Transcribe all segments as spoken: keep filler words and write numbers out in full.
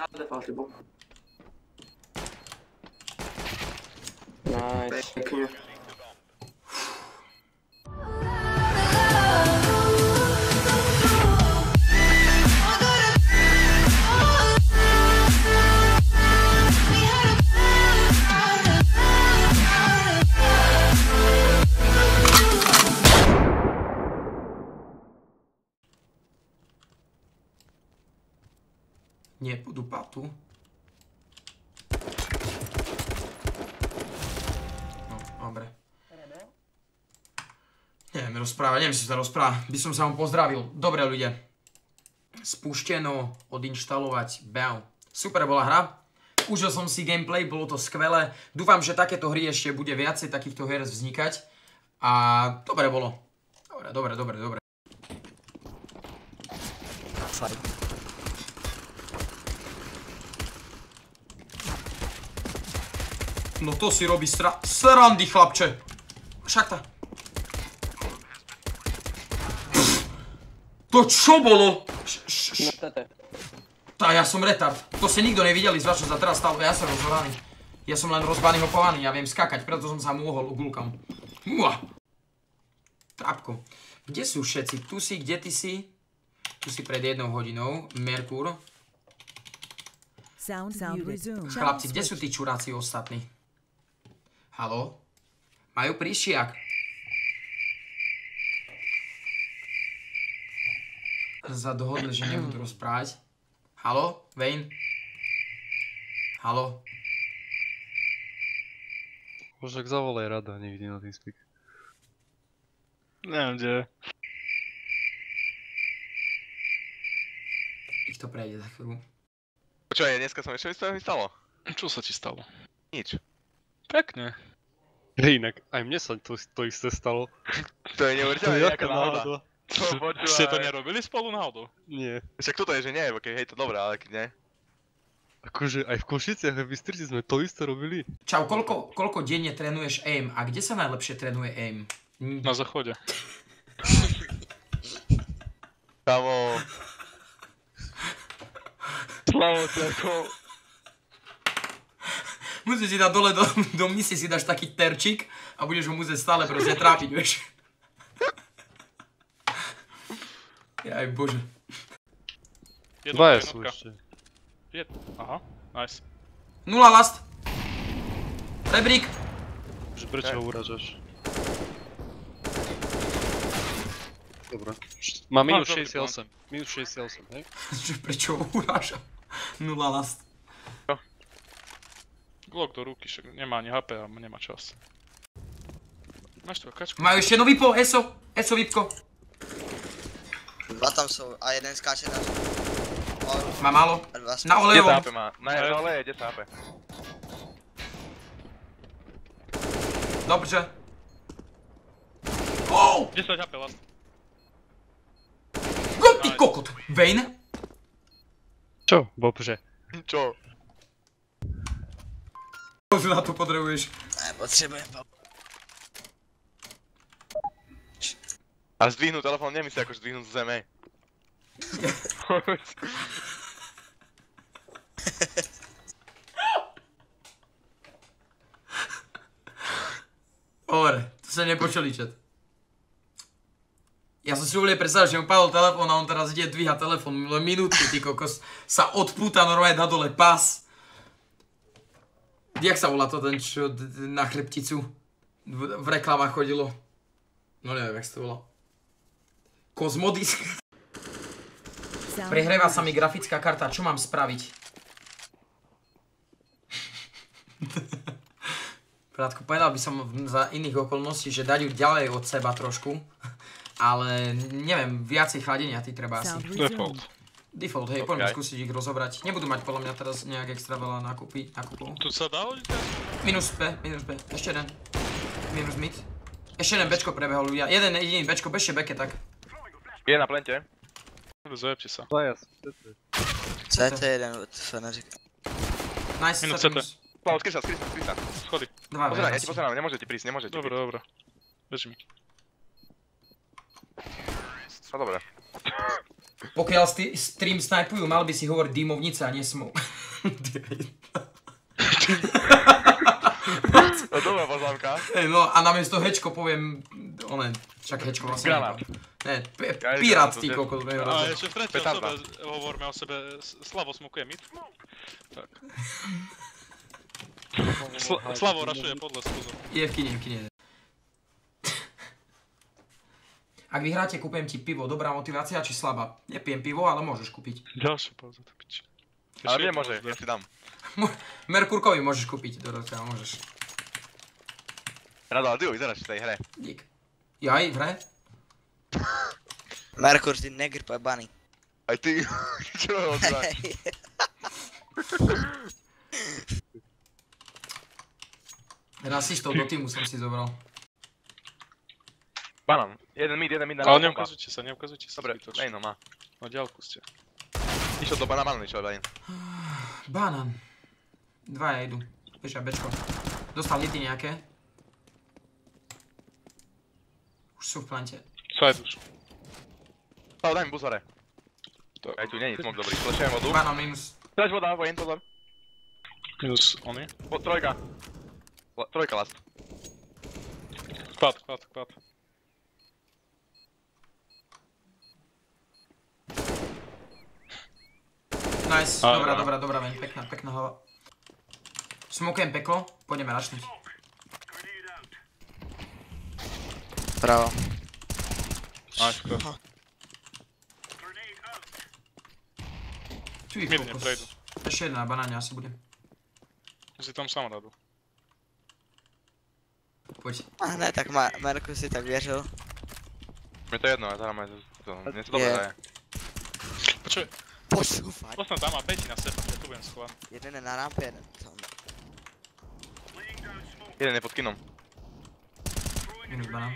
not possible. Nice. Thank you. Nepôjdu patu. No, dobre. Neviem rozprávať, neviem si to rozprávať. By som sa vám pozdravil. Dobre ľudia. Spušteno, odinštalovať, bam. Super bola hra. Užil som si gameplay, bolo to skvelé. Dúfam, že takéto hry ešte bude viacej takýchto her vznikať. A dobre bolo. Dobre, dobre, dobre, dobre. No to si robí sra... srandy, chlapče. Však tá. To čo bolo? Tá, ja som retard. To si nikto nevideli, zvačo sa teraz stalo. Ja som rozhoraný. Ja som len rozbaný hopovaný. Ja viem skákať, preto som sa mohol uglúkam. Trápko. Kde sú všetci? Tu si, kde ty si? Tu si pred jednou hodinou. Merkúr. Chlapci, kde sú tí čuráci ostatní? Haló? Majú príšiak. Sa dohodli, že nebudú rozprávať. Haló? Wayne? Haló? Možno zavolaj rada niekde na Teamspeak. Neviem, kde je. Ich to prejde za chvíľu. Počúvaj, dneska som ešte vystavil, mi stalo. Čo sa ti stalo? Nič. Pekne. Inak, aj mne sa to, to isté stalo. To je neuveriteľné, jaká náhoda. Ste to nerobili spolu náhodou? Nie. Však toto je, že nie, keď hej, to dobré, ale keď nie. Akože aj v Košiciach a v Bystrici sme to isté robili. Čau, koľko, koľko denne trénuješ aim? A kde sa najlepšie trénuje aim? Na záchode. Kámo. Slavo, tako. Musíš si dať dole do, do misi, si dáš taký terčík a budeš ho musieť stále proste trápiť, vieš. Jaj bože. Dvaja sú ešte. Aha, nice. Nula last. Rebrík. Prečo ho uražaš? Dobre. Má minus šesťdesiatosem. Minus šesťdesiatosem, hej? Prečo ho urážam? Nula last. Glock do ruky, však nemá ani há pé a nemá čas. Máš toho kačku. Majú ešte nový po, ESO! ESO vypko! Dva tam sú a jeden skáče na... Má málo. Na olejovom. desať há pé má. Na oleje je desať há pé. Dobře. Ooooo! desať há pé last. Ty kokot! Wayne? Čo? Bobže. Čo? Čo na to potrebuješ? Nepotrebujem, Bob. A zdvihnú telefón, nemyslí ako zdvihnú z zeme. Dobre, to sa nepočuli čet. Ja som si úplne predstavil, že mu padol telefón a on teraz ide dvíha telefón minútku, ty kokos. Sa odpúta normálne na dole pás. Jak sa volá to ten čo na chrbticu? V reklamách chodilo. No neviem, jak sa to volá. Kozmodisk. Prehrieva sa mi grafická karta, čo mám spraviť? Prátko, povedal by som za iných okolností, že dať ju ďalej od seba trošku. Ale neviem, viacej chladenia ty treba asi. Default. Default, hej, poďme skúsiť ich rozobrať. Nebudú mať podľa mňa teraz nejak extra veľa nákupov. Tu sa dá hodiť? Minus B, minus B, ešte jeden. Minus mid. Ešte jeden Bčko prebehol ľudia. Jeden jediný Bčko, bežte Beke tak. Je na plente. Zajebte sa. cé té jeden, to neříkam. Nice, minus cé té. Plavot, skryš sa, skryš sa, skryš sa. Schody. Pozeraj, ja ti pozerám, nemôžete prísť, nemôžete prísť. Dobre, dobre. Bež mi. No dobre. Pokiaľ st stream snipujú, mal by si hovoriť dýmovnica a nesmú. No dobrá poznámka. No a namiesto hečko poviem, one, čak hečko vlastne Grana. Ne, pirát ty kokos. Ale ešte v tretej osobe hovoríme o sebe, Slavo smukuje mid. Tak. Slavo rašuje podľa skúzor. Je v kine, v kine. Ak vyhráte, kúpem ti pivo. Dobrá motivácia či slabá? Nepijem pivo, ale môžeš kúpiť. Ďalšia pauza, to piči. Ale mne môže, ja si dám. Merkurkovi môžeš kúpiť, Dorotka, môžeš. Rado, ale ty ho vyzeráš v tej hre. Dík. Jaj, v hre? Merkur, ty negr pojebaný. Aj ty, čo ho odváš? Rasistov do týmu som si zobral. Banan, jeden mid, jeden mid na... Ale neukazujte sa, neukazujte sa. Dobre, nejno má. No ďalku ste. Išiel do banan, banan išiel, banan. Banan. Dvaja idú. Pešia bečko. Dostal lety nejaké. Už sú v plante. Sajt už. Sále, daj mi buzore. Aj tu není smok dobrý, slešujem vodu. Banan minus. Slaš voda, vojen, pozor. Minus, on je. Trojka. Trojka last. Kvad, kvad, kvad. Nice, aj, dobrá, aj. dobrá, dobrá, dobrá, pekná, pekná hlava. Smokujem peklo, pôjdeme rašniť. Pravo. Ačko. Ty kokos. Ešte jedna banáňa asi bude. Si tam sám radu. Poď. Ah, ne, tak Ma Marku si tak viežil. Mne to jedno, ja zahráme to. Mne to dobre zahráme. Počuj. Posúfať. Posúfať tam a päť na seba, ja tu budem schovať. Jeden je na rampe, jeden tam. Jeden je pod kinom. Minus banán.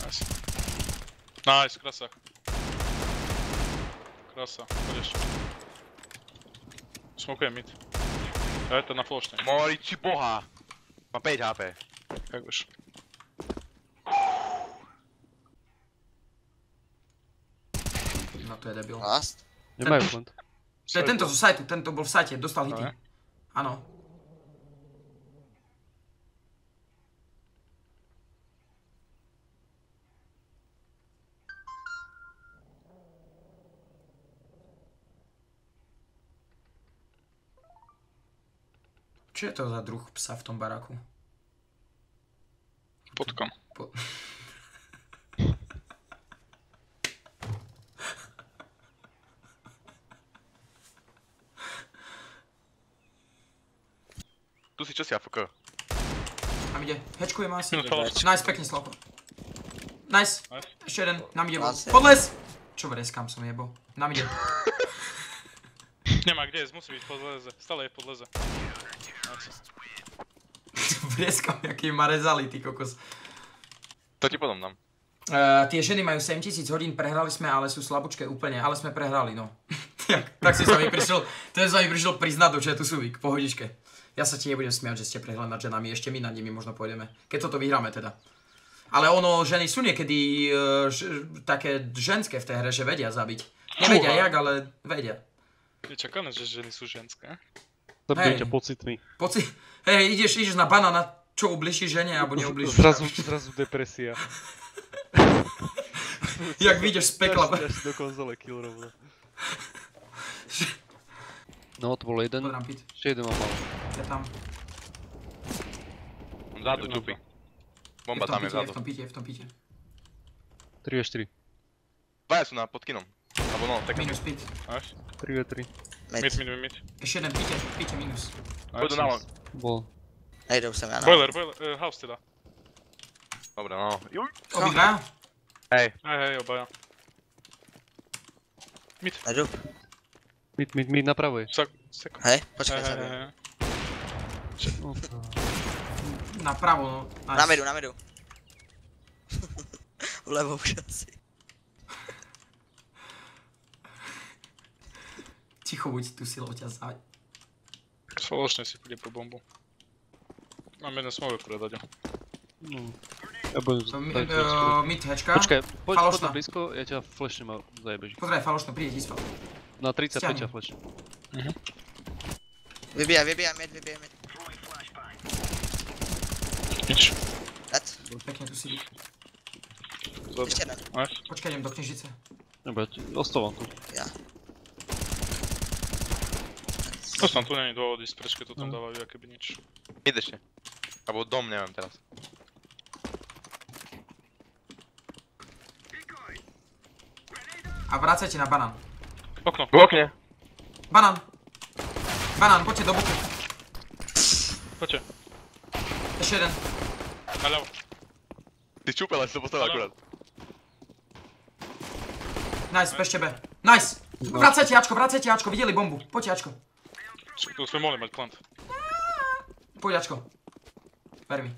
Nice. Nice, krasa. Krasa, chodeš. Smokujem mid. Ja je to na flošne. Moriči boha. Mám päť há pé. Jak už. No to je debil. Last? Nemajú fond. Ne, tento zo sajtu, tento bol v sajte, dostal hity. Áno. Čo je to za druh psa v tom baráku? Potkom. Tu si čo si á ef ká? Tam ide, hečkujem asi. Nice, pekne Slavko. Nice, ešte jeden, nám ide bol. Podles! Čo vres, kam som jebol? Nám ide. Nemá kde, musí byť podleze, stále je podleze. Vres, kam jaký ma rezali, ty kokos. To ti potom dám. Tie ženy majú sedemtisíc hodín, prehrali sme, ale sú slabúčké úplne, ale sme prehrali, no. Tak si sa mi prišiel, ten sa mi prišiel priznať do chatu Suvík, pohodičke. Ja sa ti nebudem smiať, že ste prehrali nad ženami, ešte my nad nimi možno pôjdeme, keď toto vyhráme teda. Ale ono, ženy sú niekedy také ženské v tej hre, že vedia zabiť. Nevedia jak, ale vedia. Je čakané, že ženy sú ženské. Zabijete pocitmi. Hej, ideš na banána, čo ubliží žene, alebo neubliží. Zrazu depresia. Jak vyjdeš z pekla. Až do konzole kill rovno. No, to bol jeden, ešte jeden mám malo. Ja tam. Zádu, čupy. Bomba tam je zádu. Je v tom píte, je v tom píte. tri a štyri. Dvaja sú pod kinom. Abo no, tak... Minus pít. Až? tri a tri. Mit, mit, mit, mit. Ešte jeden píte, píte minus. Pôjdu na long. Bol. Nejdou sem ja na long. Boiler, boiler, house teda. Dobre, no. Oby dvaja? Hej. Hej, hej, obaja. Mit. Najdu. Mid, mid, mid, napravuj. Hej, počkaj, zabijem. Napravo, no. Na medu, na medu. Vlevo už asi. Ticho buď, tu silou ťa zaď. Spoločne si pôjde po bombu. Mám jeden smoke, ktoré daďo. Ja budem... Mid hečka. Počkaj, poď tam blízko, ja ťa flashnem a zajebežím. Pozdraj falošno, príde dispo. Na tridsaťpäť ťa flashnem. Vybíja, vybíja med, vybíja med. Nič. Dať. Pekne tu si. Ešte raz. Počkaj, idem do knižice. Dobre, ostávam tu. Ja. Ostávam tu, není dôvod ísť preč, keď to tam dávajú, akéby nič. Ideš ne. Abo dom neviem teraz. A vracajte na banán. Okno. V okne. Banán. Banán, poďte do buku. Poďte. Ešte jeden. Na ľavo. Ty čúpel, ale si to postavil akurát. Nice, pešte B. Nice! Vracajte Ačko, vracajte Ačko, videli bombu. Poďte Ačko. Tu sme mohli mať plant. Poď Ačko. Ver mi.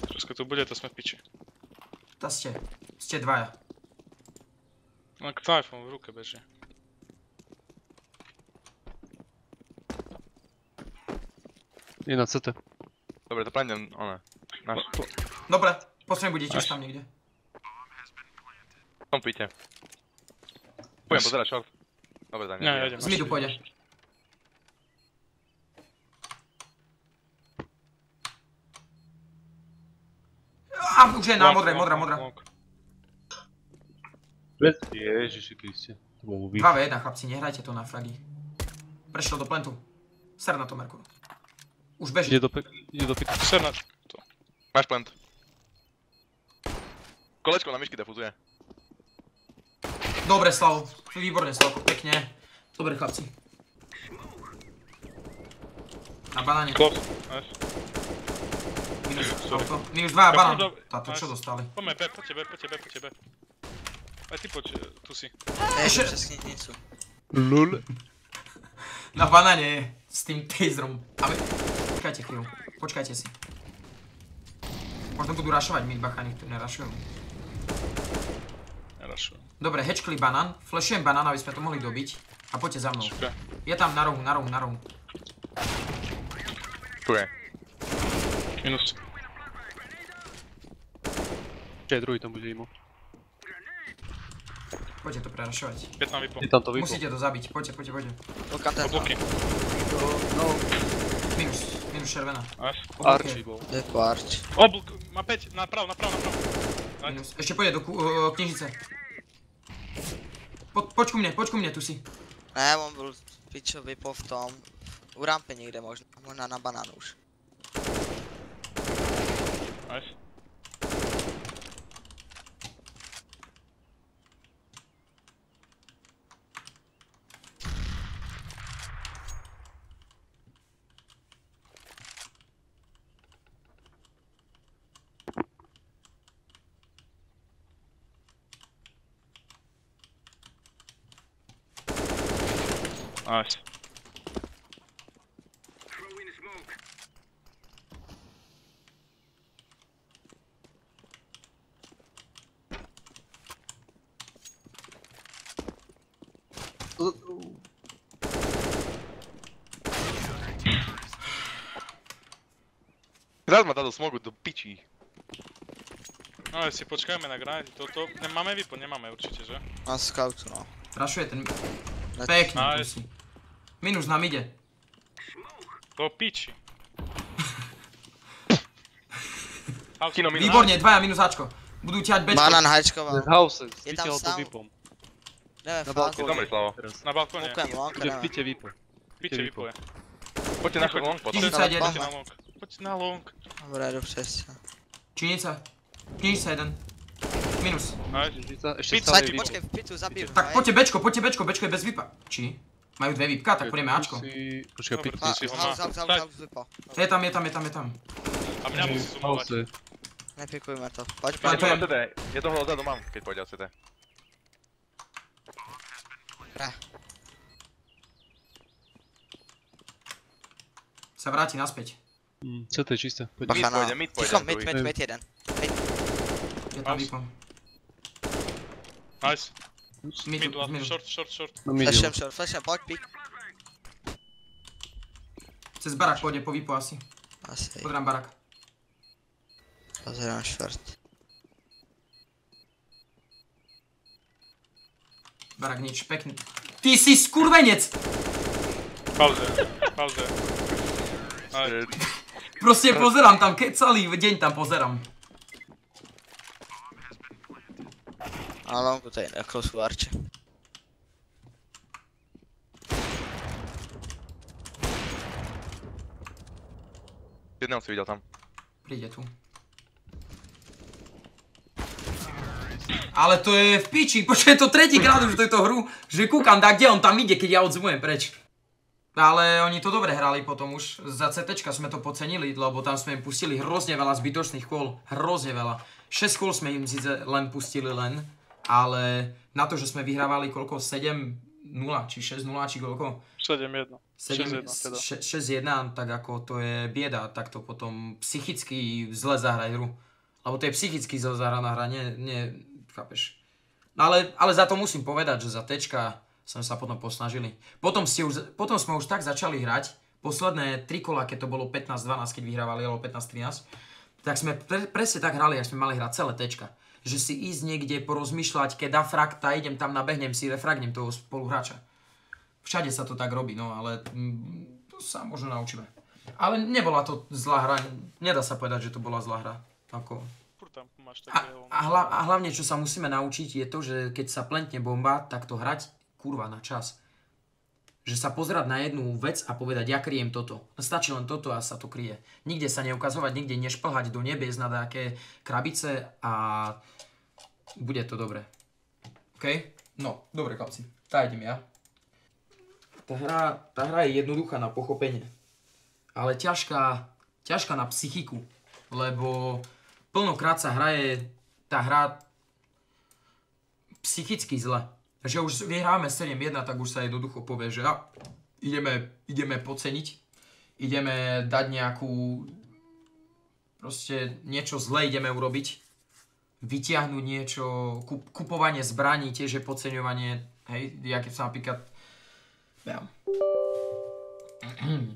Všetko tu bude, to sme v piči. Tá ste. Ste dvaja. Tak iPhone v ruke beží. Je na cé té. Dobre, to plánem ona. Dobre, posledný bude tiež tam niekde. Tam píte. Pojem pozerať short. Dobre, tam nie. Z midu pôjde. Á, už je na modrej, modrá, modrá. Ježiši Kriste, to bol výš. dva na jeden chlapci, nehrajte to na fragy. Prešiel do plentu. Ser na to, Merkur. Už beží. Ide do pitu. Ser na to. Máš plent. Kolečko na myšky defuzuje. Dobre, Slav. Výborne, Slavko, pekne. Dobre, chlapci. Na banáne. Klop. Minus dva, banán. Táto, čo dostali? Poďme, po tebe, po tebe, po tebe. Aj ty poď, tu si. Ešte všetkých nie sú. Lul. Na banáne s tým taserom. Ale... Počkajte chvíľu, počkajte si. Možno budú rašovať mid, bacha, nikto nerašujú. Nerašujú. Dobre, hečkli banán, flashujem banán, aby sme to mohli dobiť. A poďte za mnou. Je tam na rohu, na rohu, na rohu. Tu je. Minus. Ešte aj druhý tam bude imo. Poďte to prerašovať. Musíte to zabiť, poďte, poďte, poďte. Minus, minus červená. Arch. Deku arch. Oblúk, má päť, napravo, napravo, napravo. Minus, ešte pôjde do knižnice. Poď ku mne, poď ku mne, tu si. Ne, on bol pičo vypol v tom. U rampe niekde možno, možno na banánu už. Nice. Nice. Zraz ma dal do smogu, do pičí. No ale si počkajme na granate, toto nemáme výpon, nemáme určite, že? A scout, no. Rašuje ten... Pekný tu si. Minus nám ide. Do piči. Výborne, dvaja minus Ačko. Budú ťať Bčko. Banan hajčkoval. Je tam sám. Na balkóne. Na balkóne. Kde v pite výpo. Pite výpo je. Poďte na long. Poďte na long. Dobre, do šesť. Čínica. Čínica jeden. Minus. Sajti, počkej, v pitu zabijú. Tak poďte Bčko, poďte Bčko, Bčko je bez výpa. Či? Majú dve výpka, tak pôjdeme Ačko. Počkaj, pýtni si ho má. Je tam, je tam, je tam, je tam. A mňa musí zoomovať. Nepikuj ma to. Poď, poď. Ja toho odzadu mám, keď pôjde o cé té. Sa vráti naspäť. cé té je čisté. Mid pôjde, mid pôjde. Ticho, mid, mid, mid jeden. Je tam výpom. Nice. Mid, mid, short, short, short. Flasham, short, flasham, poď, pík. Cez barak pôjde po výpo asi. Asi. Podrám barak. Pozerám švrt. Barak nič, pekný. Ty jsi skurvenec! Pauze, pauze. Prostě pozerám tam, celý deň tam pozerám. A longu tady na klosu Arče. Jednou si viděl tam. Přijde tu. Ale to je v piči, počkej, to tretíkrát už túto hru, že kúkam, tak kde on tam ide, keď ja odzumujem preč. Ale oni to dobre hrali potom už, za CTčka sme to pocenili, lebo tam sme im pustili hrozne veľa zbytočných kôl, hrozne veľa. šesť kôl sme im síce len pustili len, ale na to, že sme vyhrávali koľko, sedem nula, či šesť nula, či koľko? sedem jedna. šesť jedna, tak ako to je bieda, tak to potom psychicky zle zahrať hru. Lebo to je psychicky zle zahraná hra, nie, nie, chápeš. Ale, ale za to musím povedať, že za tečka sme sa potom posnažili. Potom, ste už, potom sme už tak začali hrať, posledné tri kola, keď to bolo pätnásť dvanásť, keď vyhrávali, alebo pätnásť trinásť, tak sme pre, presne tak hrali, jak sme mali hrať celé tečka. Že si ísť niekde porozmýšľať, keď dá frakta, idem tam, nabehnem si, refragnem toho spoluhráča. Všade sa to tak robí, no ale mm, to sa možno naučíme. Ale nebola to zlá hra, nedá sa povedať, že to bola zlá hra. Ako... A, a, hla, a hlavne, čo sa musíme naučiť, je to, že keď sa plentne bomba, tak to hrať kurva na čas. Že sa pozerať na jednu vec a povedať, ja kryjem toto. Stačí len toto a sa to kryje. Nikde sa neukazovať, nikde nešplhať do nebies na nejaké krabice a bude to dobré. OK? No, dobre chlapci, tá idem ja. Tá hra, tá hra je jednoduchá na pochopenie, ale ťažká, ťažká na psychiku, lebo plnokrát sa hraje tá hra psychicky zle. Že už vyhráme sedem jedna, tak už sa jednoducho povie, že ja, ideme, ideme podceniť, ideme dať nejakú, proste niečo zle ideme urobiť, vytiahnuť niečo, kupovanie zbraní, tiež je podceňovanie, hej, jak sa napríklad, ja.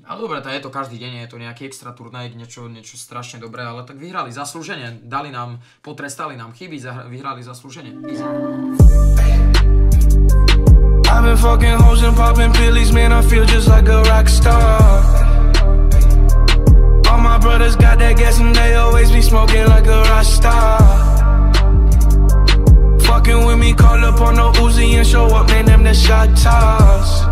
Ale dobre, tá je to každý deň, je to nejaký extra turnaj, niečo, niečo strašne dobré, ale tak vyhrali zaslúženie, dali nám, potrestali nám chyby, vyhrali zaslúženie. I've been fucking hoes and popping pillies, man, I feel just like a rock star. All my brothers got that gas and they always be smoking like a rock star. Fucking with me, call up on the Uzi and show up, man, them the shot toss.